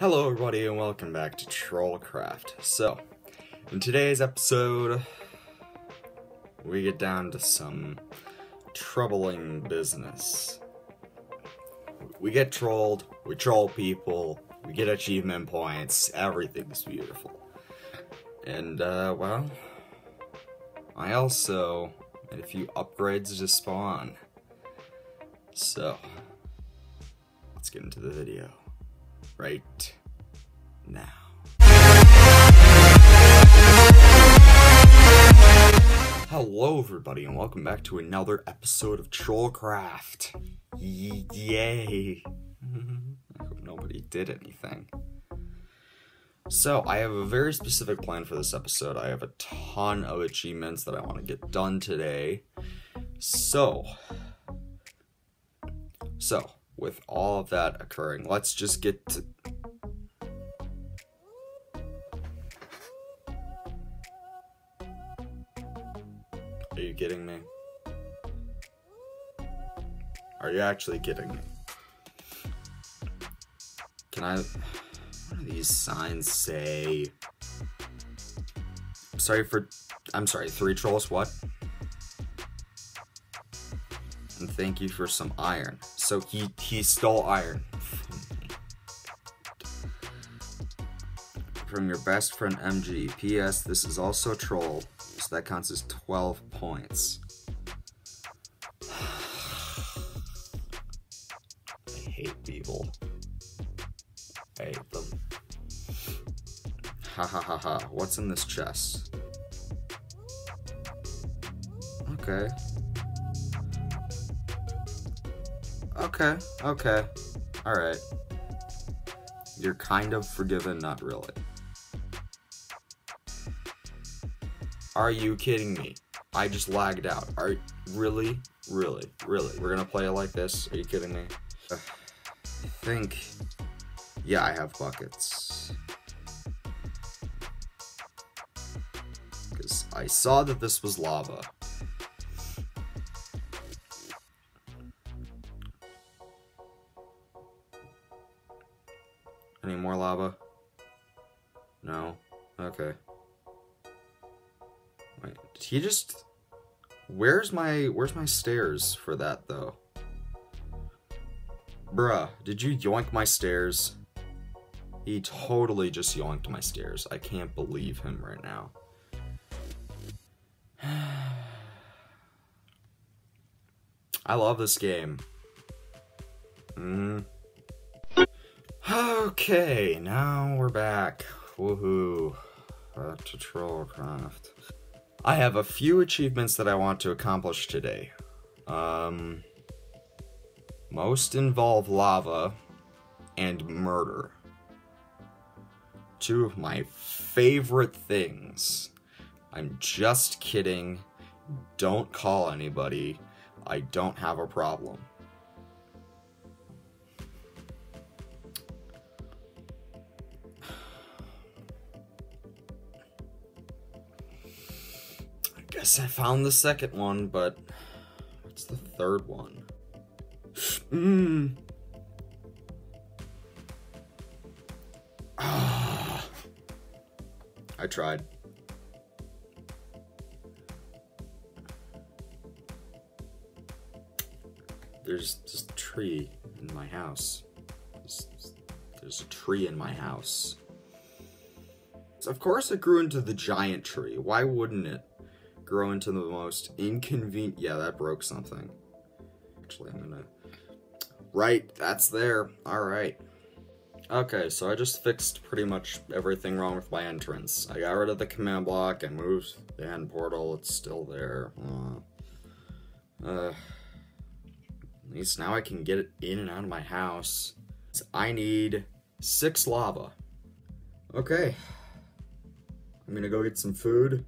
Hello everybody and welcome back to Trollcraft. So, in today's episode, we get down to some troubling business. We get trolled, we troll people, we get achievement points, everything's beautiful. And, well, I also made a few upgrades to spawn. So, let's get into the video right now. Hello everybody and welcome back to another episode of Trollcraft. Yay! I hope nobody did anything. So, I have a very specific plan for this episode. I have a ton of achievements that I want to get done today. So, with all of that occurring, let's just get to... Are you kidding me? Are you actually kidding me? Can I... What do these signs say? I'm sorry, 3 trolls, what? And thank you for some iron. So he stole iron. From your best friend MG. P.S. This is also a troll, so that counts as 12 points. I hate people. I hate them. Ha ha ha ha. What's in this chest? Okay. Okay, okay. Alright. You're kind of forgiven, not really. Are you kidding me? I just lagged out. Are you really? Really? Really? We're gonna play it like this? Are you kidding me? I think... Yeah, I have buckets. Because I saw that this was lava. Any more lava? No? Okay. Wait, did he just... Where's my stairs for that, though? Bruh, did you yoink my stairs? He totally just yoinked my stairs. I can't believe him right now. I love this game. Mm-hmm. Okay, now we're back. Woohoo. Back to Trollcraft. I have a few achievements that I want to accomplish today. Most involve lava and murder. Two of my favorite things. I'm just kidding. Don't call anybody. I don't have a problem. Yes, I found the second one, but what's the third one? I tried. There's just a tree in my house. There's a tree in my house. So of course it grew into the giant tree. Why wouldn't it? Grow into the most inconvenient... Yeah, that broke something. Actually, I'm gonna... Right, that's there. Alright. Okay, so I just fixed pretty much everything wrong with my entrance. I got rid of the command block, I moved the end portal, it's still there. At least now I can get it in and out of my house. So I need 6 lava. Okay. I'm gonna go get some food.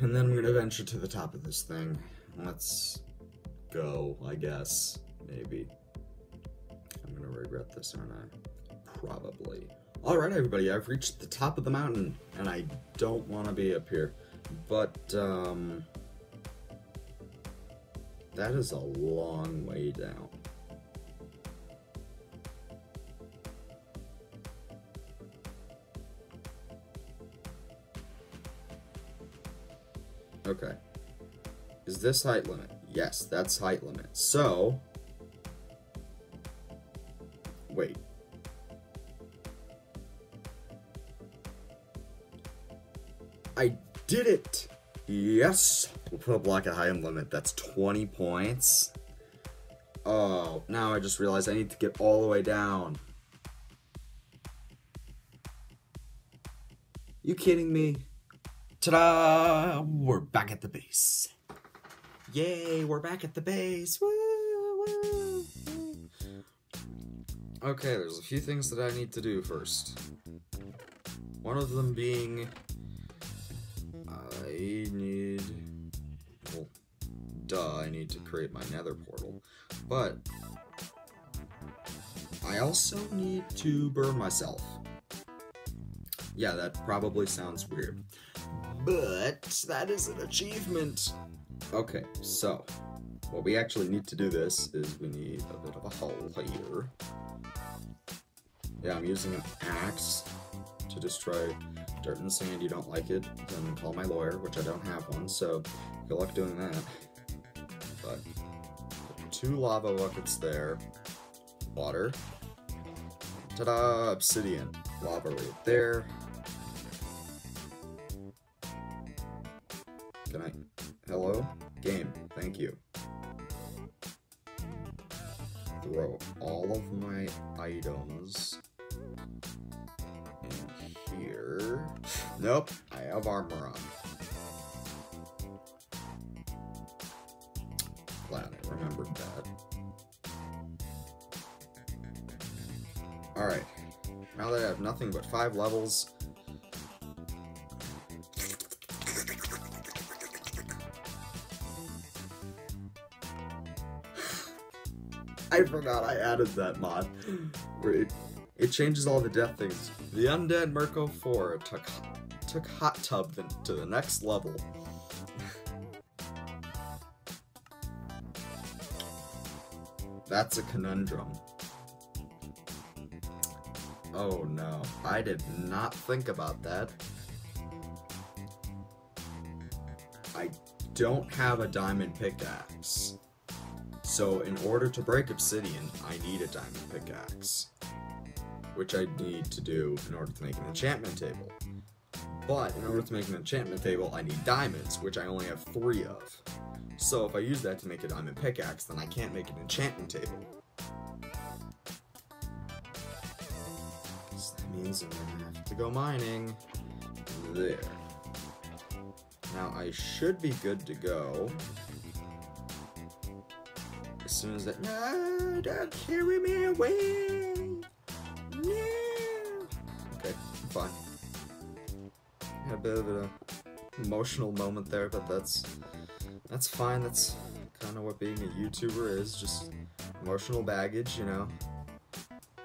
And then I'm gonna venture to the top of this thing. Let's go, I guess. Maybe. I'm gonna regret this, aren't I? Probably. Alright, everybody, I've reached the top of the mountain, and I don't want to be up here. But, that is a long way down. Okay. Is this height limit? Yes, that's height limit. So, wait. I did it! Yes! We'll put a block at height limit. That's 20 points. Oh, now I just realized I need to get all the way down. You kidding me? Ta-da! We're back at the base. Yay, we're back at the base. Woo, woo, woo. Okay, there's a few things that I need to do first. One of them being I need to create my nether portal, but I also need to burn myself. Yeah, that probably sounds weird, but that is an achievement. Okay, so what we actually need to do this is we need a bit of a hole here. Yeah, I'm using an axe to destroy dirt and sand. You don't like it, then call my lawyer, which I don't have one, so good luck doing that. But put 2 lava buckets there, water, ta-da, obsidian, lava right there. Can I, hello, game, thank you. Throw all of my items in here. Nope, I have armor on. Glad I remembered that. Alright, now that I have nothing but 5 levels, I forgot I added that mod. It changes all the death things. The Undead Merc04 took Hot Tub to the next level. That's a conundrum. Oh no, I did not think about that. I don't have a diamond pickaxe. So in order to break obsidian, I need a diamond pickaxe, which I need to do in order to make an enchantment table. But in order to make an enchantment table, I need diamonds, which I only have 3 of. So if I use that to make a diamond pickaxe, then I can't make an enchantment table. So that means I'm gonna have to go mining. There. Now I should be good to go. As soon as that— no, don't carry me away! No! Okay, fine. Had a bit of an emotional moment there, but that's fine. That's kind of what being a YouTuber is, just emotional baggage, you know.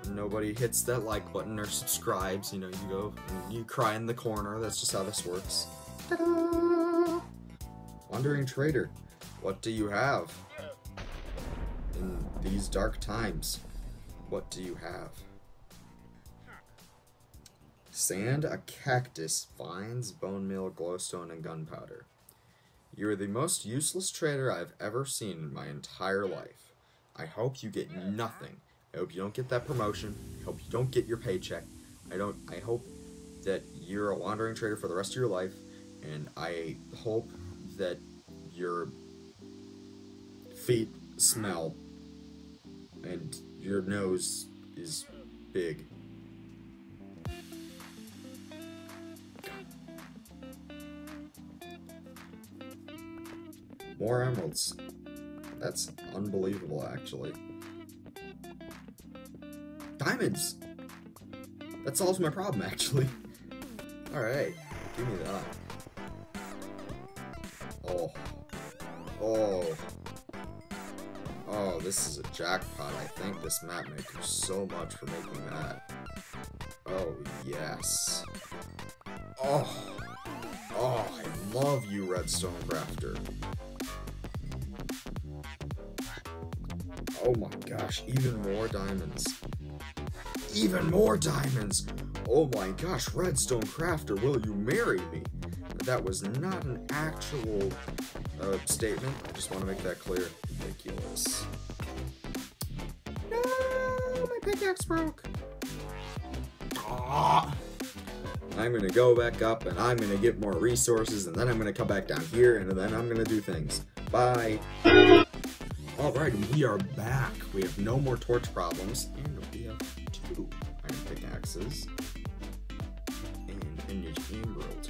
Nobody hits that like button or subscribes, you know, you go and you cry in the corner. That's just how this works. Ta-da! Wandering Trader, what do you have in these dark times? What do you have? Sand, a cactus, vines, bone meal, glowstone, and gunpowder. You are the most useless trader I've ever seen in my entire life. I hope you get nothing. I hope you don't get that promotion. I hope you don't get your paycheck. I hope that you're a wandering trader for the rest of your life, and I hope that your feet smell and your nose is big. More emeralds. That's unbelievable, actually. Diamonds! That solves my problem, actually. Alright, give me that. Oh. Oh. Oh, this is a jackpot. I thank this map maker so much for making that. Oh, yes. Oh. Oh, I love you, Redstone Crafter. Oh my gosh, even more diamonds. Even more diamonds! Oh my gosh, Redstone Crafter, will you marry me? That was not an actual statement. I just want to make that clear. Ridiculous. No, my pickaxe broke. Ah. I'm gonna go back up and I'm gonna get more resources and then I'm gonna come back down here and then I'm gonna do things. Bye. Alright, we are back. We have no more torch problems. And we have 2 iron pickaxes. And an emerald.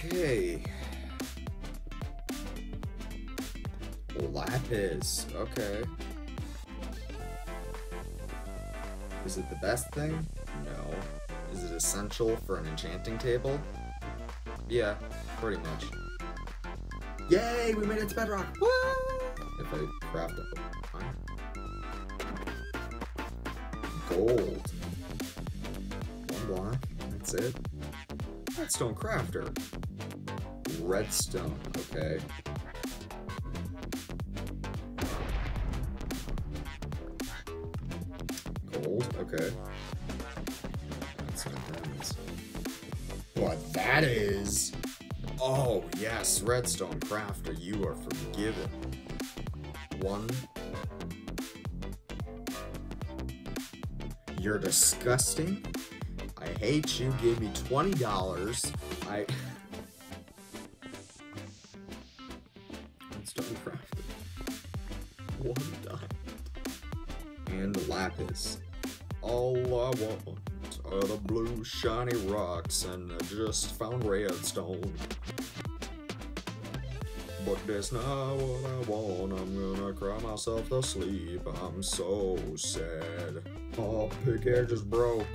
Okay. Lapis. Okay. Is it the best thing? No. Is it essential for an enchanting table? Yeah, pretty much. Yay! We made it to bedrock! Woo! If I craft it, fine. Gold. 1 block. That's it. Redstone Crafter. Redstone. Okay. Gold. Okay. That's what that is. What that is? Oh, yes, Redstone Crafter, you are forgiven. 1. You're disgusting. I hate you. Give me $20. I... Redstone Crafter. 1 dime. And lapis. All I want are the blue shiny rocks, and I just found redstone. But that's not what I want, I'm gonna cry myself to sleep, I'm so sad. Oh, pickaxe just broke,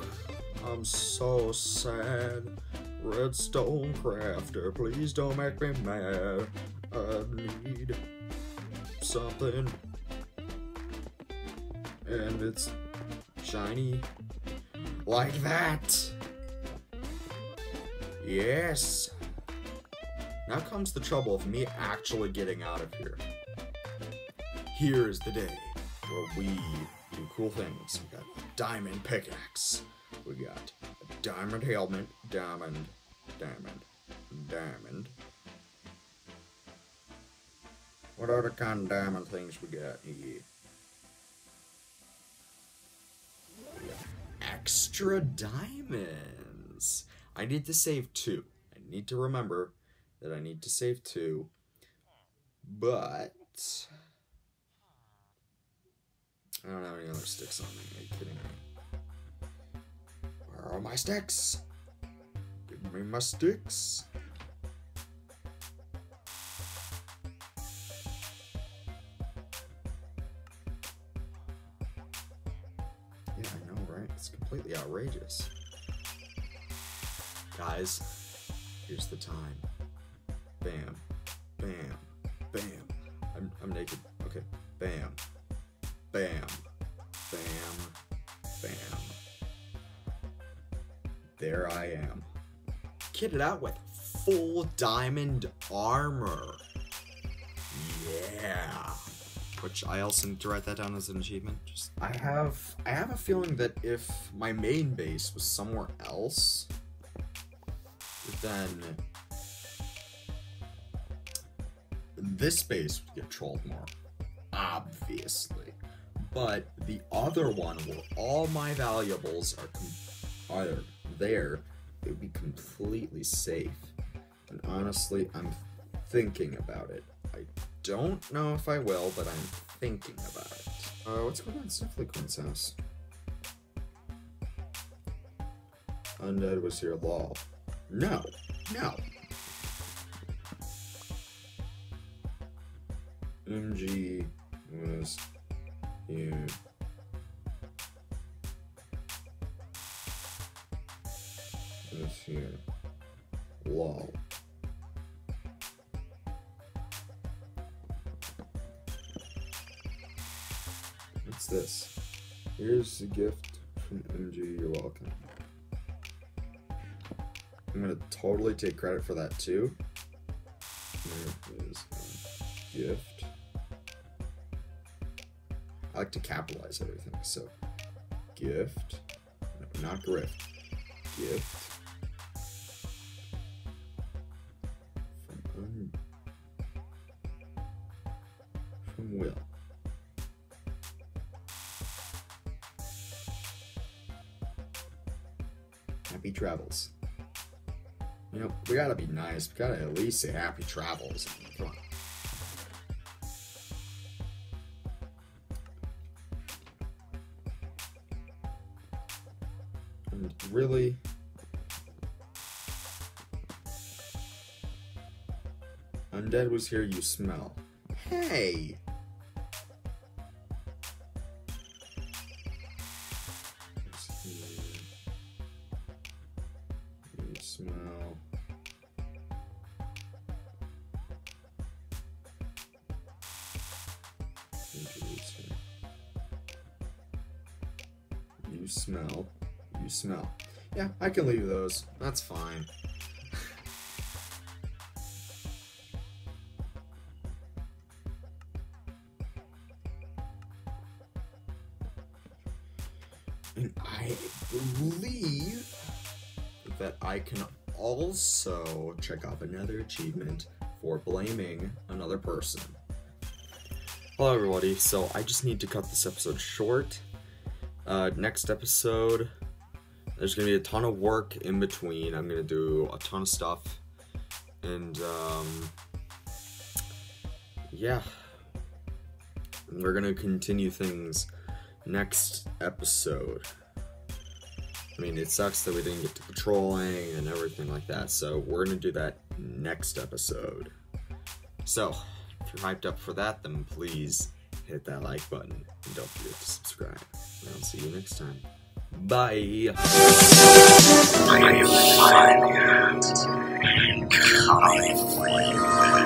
I'm so sad. Redstone Crafter, please don't make me mad. I need something, and it's shiny. Like that! Yes! Now comes the trouble of me actually getting out of here. Here is the day where we do cool things. We got a diamond pickaxe. We got a diamond helmet. Diamond. What other kind of diamond things we got here? Extra diamonds. I need to save 2. I need to remember that I need to save 2. But I don't have any other sticks on me. Are you kidding me? Where are my sticks? Give me my sticks. Completely outrageous. Guys, here's the time. Bam, bam, bam. I'm naked. Okay. Bam, bam, bam, bam. There I am. Kitted out with full diamond armor. Yeah. Which I also to write that down as an achievement. Just I have a feeling that if my main base was somewhere else, then this base would get trolled more, obviously. But the other one, where all my valuables are there, it would be completely safe. And honestly, I'm thinking about it. I don't know if I will, but I'm thinking about it. What's going on in Sniffly Queen's house? Undead was here, lol. No, no. MG was here. Was here, lol. This. Here's a gift from MG, you're welcome. I'm gonna totally take credit for that too. Here is a gift. I like to capitalize everything, so gift. No, not grift. Gift. will. Happy travels. You know, we gotta be nice. We gotta at least say happy travels. I mean, come on. And really, Undead was here. You smell. Hey. You smell. Yeah, I can leave those. That's fine. And I believe that I can also check off another achievement for blaming another person. Hello everybody, so I just need to cut this episode short. Next episode, there's gonna be a ton of work in between. I'm gonna do a ton of stuff, and yeah, we're gonna continue things next episode. I mean, it sucks that we didn't get to patrolling and everything like that, so we're gonna do that next episode. So if you're hyped up for that, then please hit that like button and don't forget to subscribe. And I'll see you next time. Bye.